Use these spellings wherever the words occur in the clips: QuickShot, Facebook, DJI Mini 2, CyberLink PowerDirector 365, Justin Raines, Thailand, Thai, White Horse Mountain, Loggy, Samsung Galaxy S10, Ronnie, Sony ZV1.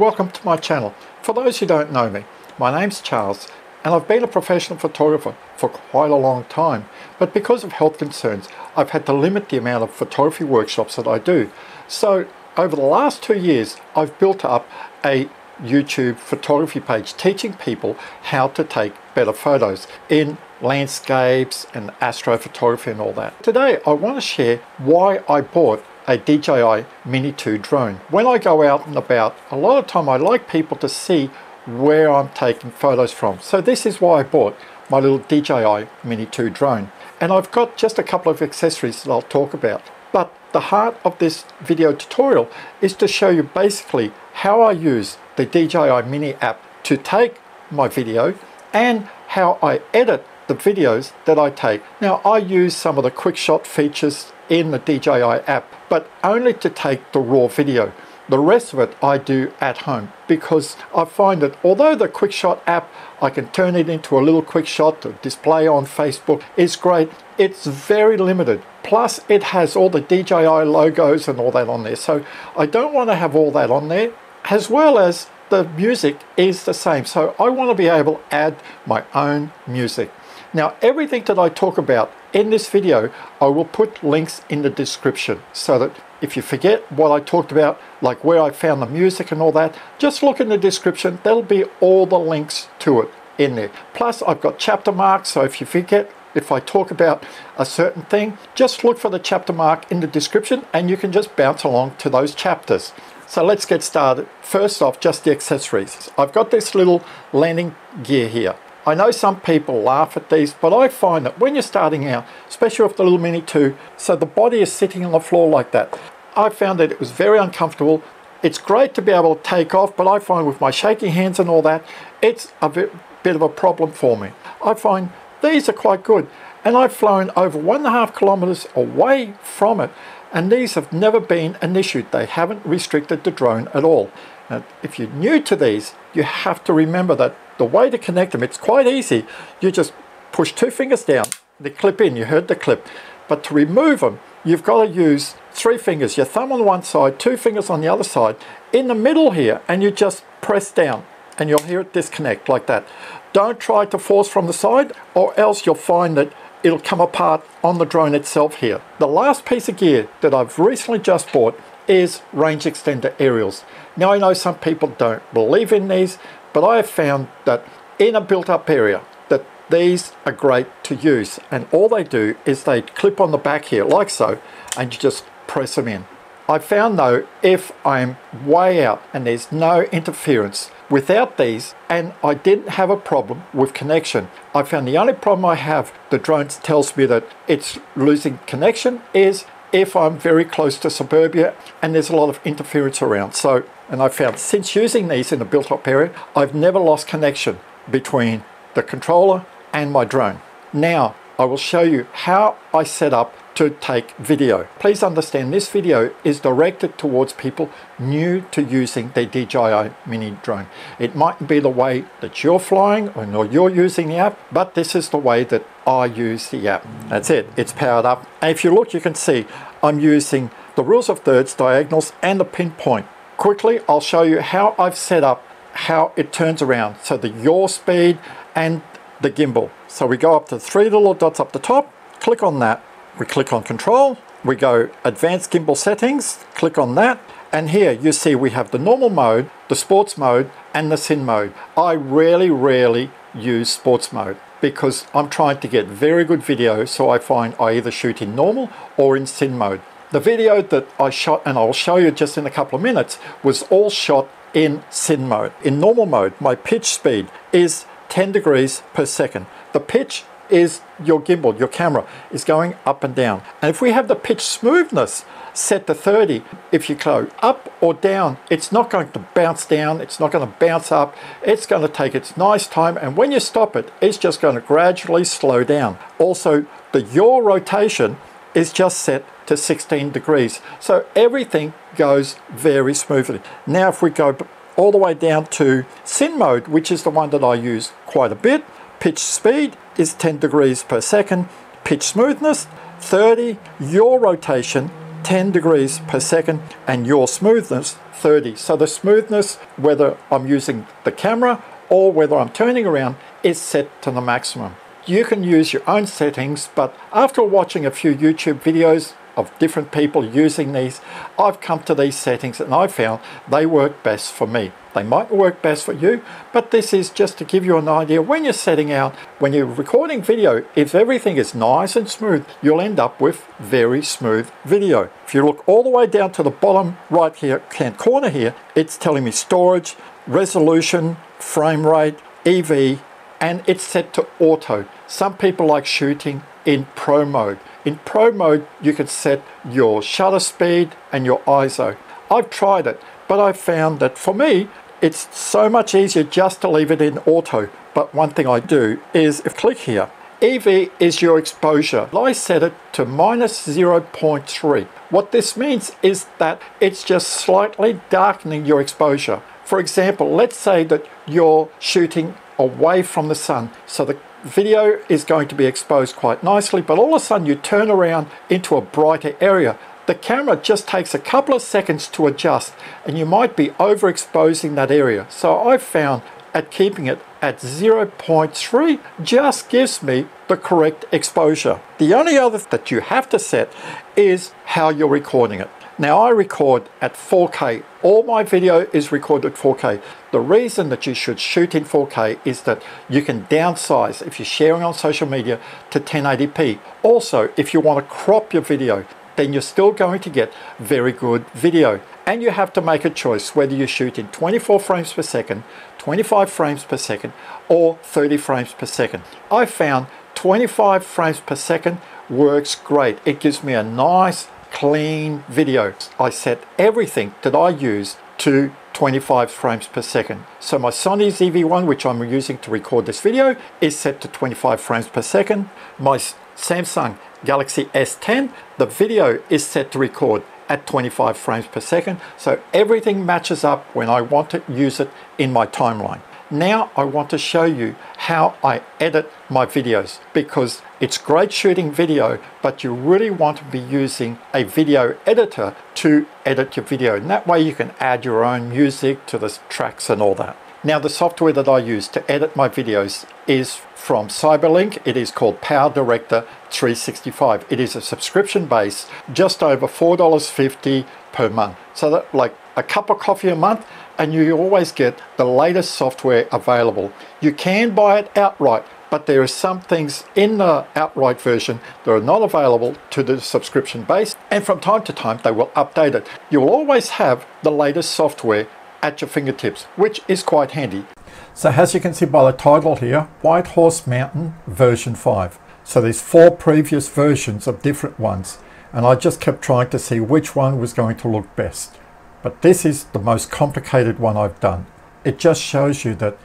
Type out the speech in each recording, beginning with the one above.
Welcome to my channel. For those who don't know me, my name's Charles and I've been a professional photographer for quite a long time, but because of health concerns I've had to limit the amount of photography workshops that I do. So over the last 2 years I've built up a YouTube photography page teaching people how to take better photos in landscapes and astrophotography and all that. Today I want to share why I bought a DJI Mini 2 drone. When I go out and about, a lot of time I like people to see where I'm taking photos from. So this is why I bought my little DJI Mini 2 drone. And I've got just a couple of accessories that I'll talk about. But the heart of this video tutorial is to show you basically how I use the DJI Mini app to take my video and how I edit the videos that I take. Now I use some of the QuickShot features in the DJI app, but only to take the raw video. The rest of it I do at home because I find that although the QuickShot app, I can turn it into a little QuickShot to display on Facebook, is great, it's very limited. Plus it has all the DJI logos and all that on there. So I don't want to have all that on there, as well as the music is the same. So I want to be able to add my own music. Now everything that I talk about in this video, I will put links in the description so that if you forget what I talked about, like where I found the music and all that, just look in the description, there'll be all the links to it in there. Plus I've got chapter marks, so if you forget, if I talk about a certain thing, just look for the chapter mark in the description and you can just bounce along to those chapters. So let's get started. First off, just the accessories. I've got this little landing gear here. I know some people laugh at these, but I find that when you're starting out, especially with the little Mini 2, so the body is sitting on the floor like that. I found that it was very uncomfortable. It's great to be able to take off, but I find with my shaky hands and all that, it's a bit of a problem for me. I find these are quite good, and I've flown over 1.5 kilometers away from it, and these have never been an issue. They haven't restricted the drone at all. Now, if you're new to these, you have to remember that the way to connect them, it's quite easy. You just push 2 fingers down, they clip in, you heard the clip. But to remove them, you've got to use 3 fingers, your thumb on one side, 2 fingers on the other side, in the middle here, and you just press down, and you'll hear it disconnect like that. Don't try to force from the side, or else you'll find that it'll come apart on the drone itself here. The last piece of gear that I've recently just bought is range extender aerials. Now I know some people don't believe in these, but I have found that in a built-up area that these are great to use, and all they do is they clip on the back here like so, and you just press them in. I found though, if I'm way out and there's no interference without these, and I didn't have a problem with connection. I found the only problem I have, the drone tells me that it's losing connection, is if I'm very close to suburbia and there's a lot of interference around. So, and I found since using these in the built-up area, I've never lost connection between the controller and my drone. Now, I will show you how I set up to take video. Please understand this video is directed towards people new to using their DJI Mini drone. It mightn't be the way that you're flying or you're using the app, but this is the way that I use the app. That's it, it's powered up. And if you look, you can see I'm using the rules of thirds, diagonals, and the pinpoint. Quickly, I'll show you how I've set up, how it turns around. So the yaw speed and the gimbal. So we go up to 3 little dots up the top, click on that. We click on control, we go advanced gimbal settings, click on that, and here you see we have the normal mode, the sports mode, and the sin mode. I rarely use sports mode because I'm trying to get very good video, so I find I either shoot in normal or in sin mode. The video that I shot, and I'll show you just in a couple of minutes, was all shot in sin mode. In normal mode, my pitch speed is 10 degrees per second. The pitch is your gimbal, your camera is going up and down. And if we have the pitch smoothness set to 30, if you go up or down, it's not going to bounce down, it's not going to bounce up, it's going to take its nice time, and when you stop it, it's just going to gradually slow down. Also, the yaw rotation is just set to 16 degrees. So everything goes very smoothly. Now if we go all the way down to sin mode, which is the one that I use quite a bit, pitch speed is 10 degrees per second, pitch smoothness 30, yaw rotation 10 degrees per second and your smoothness 30. So the smoothness, whether I'm using the camera or whether I'm turning around, is set to the maximum. You can use your own settings, but after watching a few YouTube videos of different people using these, I've come to these settings and I found they work best for me. They might work best for you, but this is just to give you an idea when you're setting out, when you're recording video, if everything is nice and smooth, you'll end up with very smooth video. If you look all the way down to the bottom right here, corner here, it's telling me storage, resolution, frame rate, EV, and it's set to auto. Some people like shooting in pro mode. In pro mode, you can set your shutter speed and your ISO. I've tried it, but I found that for me, it's so much easier just to leave it in auto. But one thing I do is if click here, EV is your exposure. I set it to minus 0.3. What this means is that it's just slightly darkening your exposure. For example, let's say that you're shooting away from the sun, so the video is going to be exposed quite nicely, but all of a sudden you turn around into a brighter area. The camera just takes a couple of seconds to adjust and you might be overexposing that area. So I found at keeping it at 0.3 just gives me the correct exposure. The only other that you have to set is how you're recording it. Now I record at 4K. All my video is recorded at 4K. The reason that you should shoot in 4K is that you can downsize if you're sharing on social media to 1080p. Also, if you want to crop your video, then you're still going to get very good video. And you have to make a choice whether you shoot in 24 frames per second, 25 frames per second, or 30 frames per second. I found 25 frames per second works great. It gives me a nice clean video. I set everything that I use to 25 frames per second. So my Sony ZV1, which I'm using to record this video, is set to 25 frames per second. My Samsung Galaxy S10, the video is set to record at 25 frames per second. So everything matches up when I want to use it in my timeline. Now I want to show you how I edit my videos, because it's great shooting video, but you really want to be using a video editor to edit your video. And that way you can add your own music to the tracks and all that. Now the software that I use to edit my videos is from CyberLink. It is called PowerDirector 365. It is a subscription base, just over $4.50 per month. So that like a cup of coffee a month, and you always get the latest software available. You can buy it outright, but there are some things in the outright version that are not available to the subscription base, and from time to time they will update it. You will always have the latest software at your fingertips, which is quite handy. So as you can see by the title here, White Horse Mountain version 5. So there's 4 previous versions of different ones, and I just kept trying to see which one was going to look best. But this is the most complicated one I've done. It just shows you that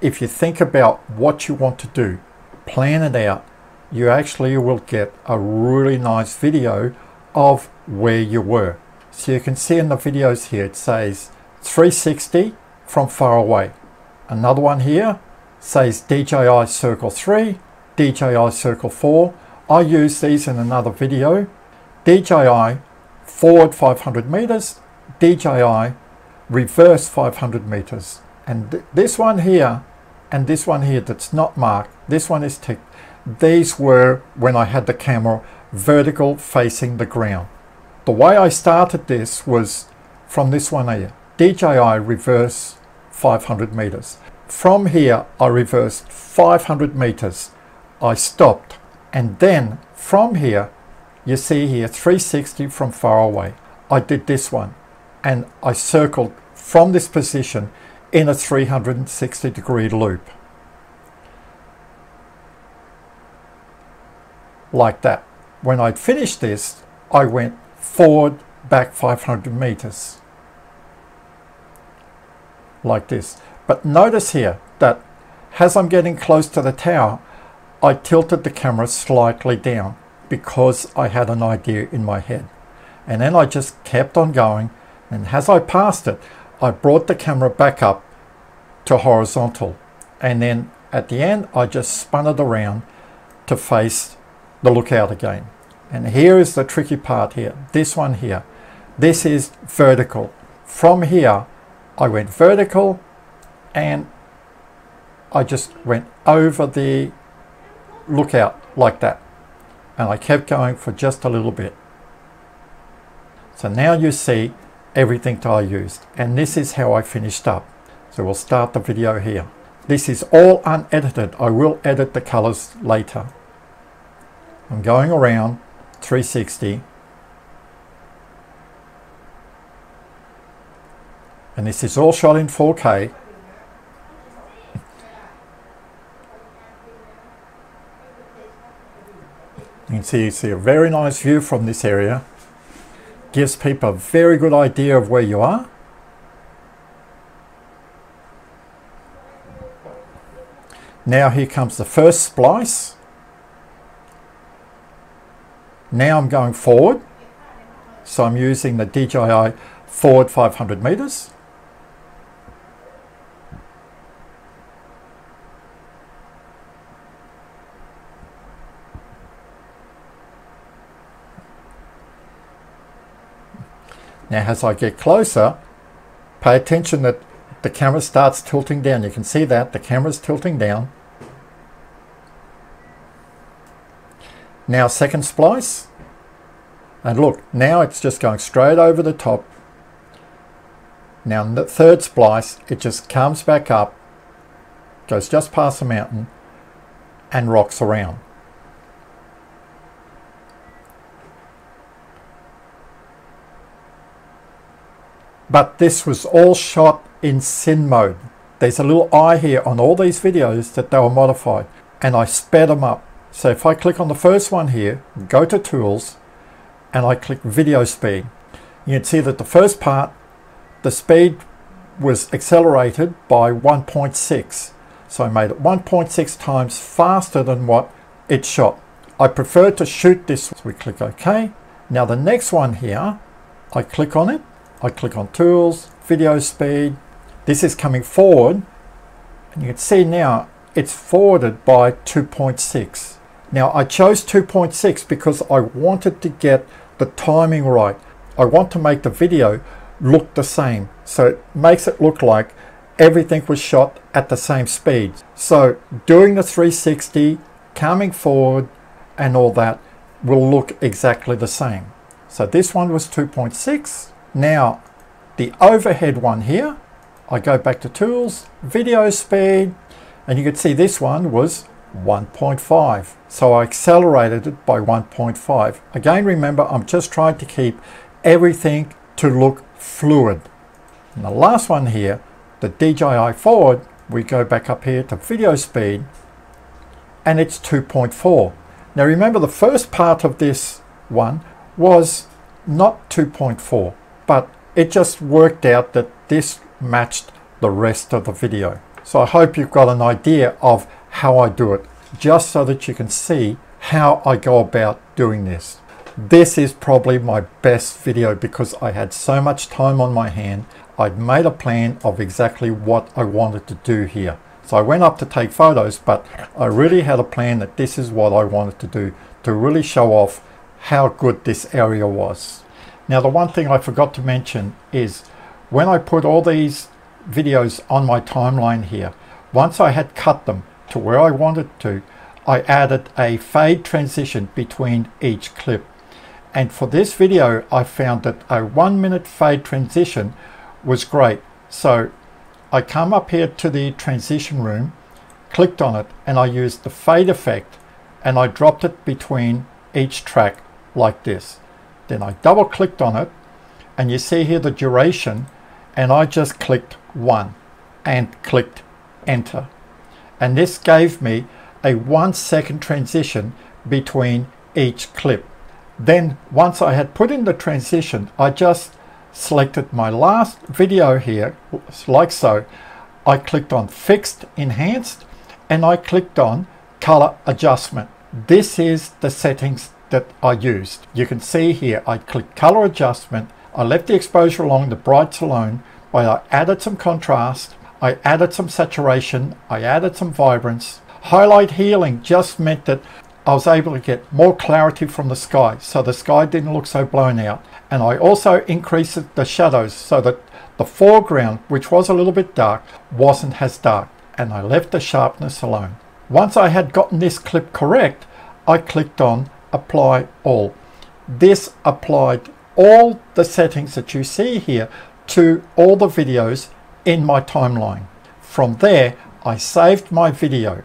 if you think about what you want to do, plan it out, you actually will get a really nice video of where you were. So you can see in the videos here, it says 360 from far away. Another one here says DJI Circle 3, DJI Circle 4. I use these in another video. DJI forward 500 meters, DJI reverse 500 meters, and this one here and this one here that's not marked, this one is ticked. These were when I had the camera vertical facing the ground. The way I started this was from this one here, DJI reverse 500 meters. From here I reversed 500 meters. I stopped, and then from here you see here 360 from far away. I did this one and I circled from this position in a 360 degree loop. Like that. When I'd finished this, I went forward, back 500 meters. Like this. But notice here that as I'm getting close to the tower, I tilted the camera slightly down because I had an idea in my head. And then I just kept on going. And as I passed it, I brought the camera back up to horizontal. And then at the end, I just spun it around to face the lookout again. And here is the tricky part here, this one here. This is vertical. From here, I went vertical and I just went over the lookout like that. And I kept going for just a little bit. So now you see everything that I used. And this is how I finished up. So we'll start the video here. This is all unedited. I will edit the colors later. I'm going around 360. And this is all shot in 4K. You can see a very nice view from this area. Gives people a very good idea of where you are. Now here comes the first splice. Now I'm going forward. So I'm using the DJI forward 500 meters. Now as I get closer, pay attention that the camera starts tilting down. You can see that the camera's tilting down. Now second splice. And look, now it's just going straight over the top. Now in the third splice, it just comes back up, goes just past the mountain and rocks around. But this was all shot in sin mode. There's a little eye here on all these videos that they were modified, and I sped them up. So if I click on the first one here, go to tools, and I click video speed, you can see that the first part, the speed was accelerated by 1.6. So I made it 1.6 times faster than what it shot. I prefer to shoot this. So we click OK. Now the next one here, I click on it. I click on tools, video speed. This is coming forward and you can see now it's forwarded by 2.6. Now I chose 2.6 because I wanted to get the timing right. I want to make the video look the same. So it makes it look like everything was shot at the same speed. So doing the 360, coming forward and all that will look exactly the same. So this one was 2.6. Now, the overhead one here, I go back to tools, video speed, and you can see this one was 1.5. So I accelerated it by 1.5. Again, remember, I'm just trying to keep everything to look fluid. And the last one here, the DJI forward, we go back up here to video speed, and it's 2.4. Now, remember, the first part of this one was not 2.4. But it just worked out that this matched the rest of the video. So I hope you've got an idea of how I do it, just so that you can see how I go about doing this. This is probably my best video because I had so much time on my hand. I'd made a plan of exactly what I wanted to do here. So I went up to take photos, but I really had a plan that this is what I wanted to do to really show off how good this area was. Now the one thing I forgot to mention is when I put all these videos on my timeline here, once I had cut them to where I wanted to, I added a fade transition between each clip. And for this video, I found that a 1 minute fade transition was great. So I come up here to the transition room, clicked on it, and I used the fade effect and I dropped it between each track like this. Then I double clicked on it and you see here the duration, and I just clicked 1 and clicked enter, and this gave me a 1 second transition between each clip. Then once I had put in the transition, I just selected my last video here like so. I clicked on fixed, enhanced, and I clicked on color adjustment. This is the settings that I used. You can see here I clicked color adjustment. I left the exposure along, the brights alone, but I added some contrast, I added some saturation, I added some vibrance. Highlight healing just meant that I was able to get more clarity from the sky, so the sky didn't look so blown out. And I also increased the shadows so that the foreground, which was a little bit dark, wasn't as dark, and I left the sharpness alone. Once I had gotten this clip correct, I clicked on Apply All. This applied all the settings that you see here to all the videos in my timeline. From there, I saved my video.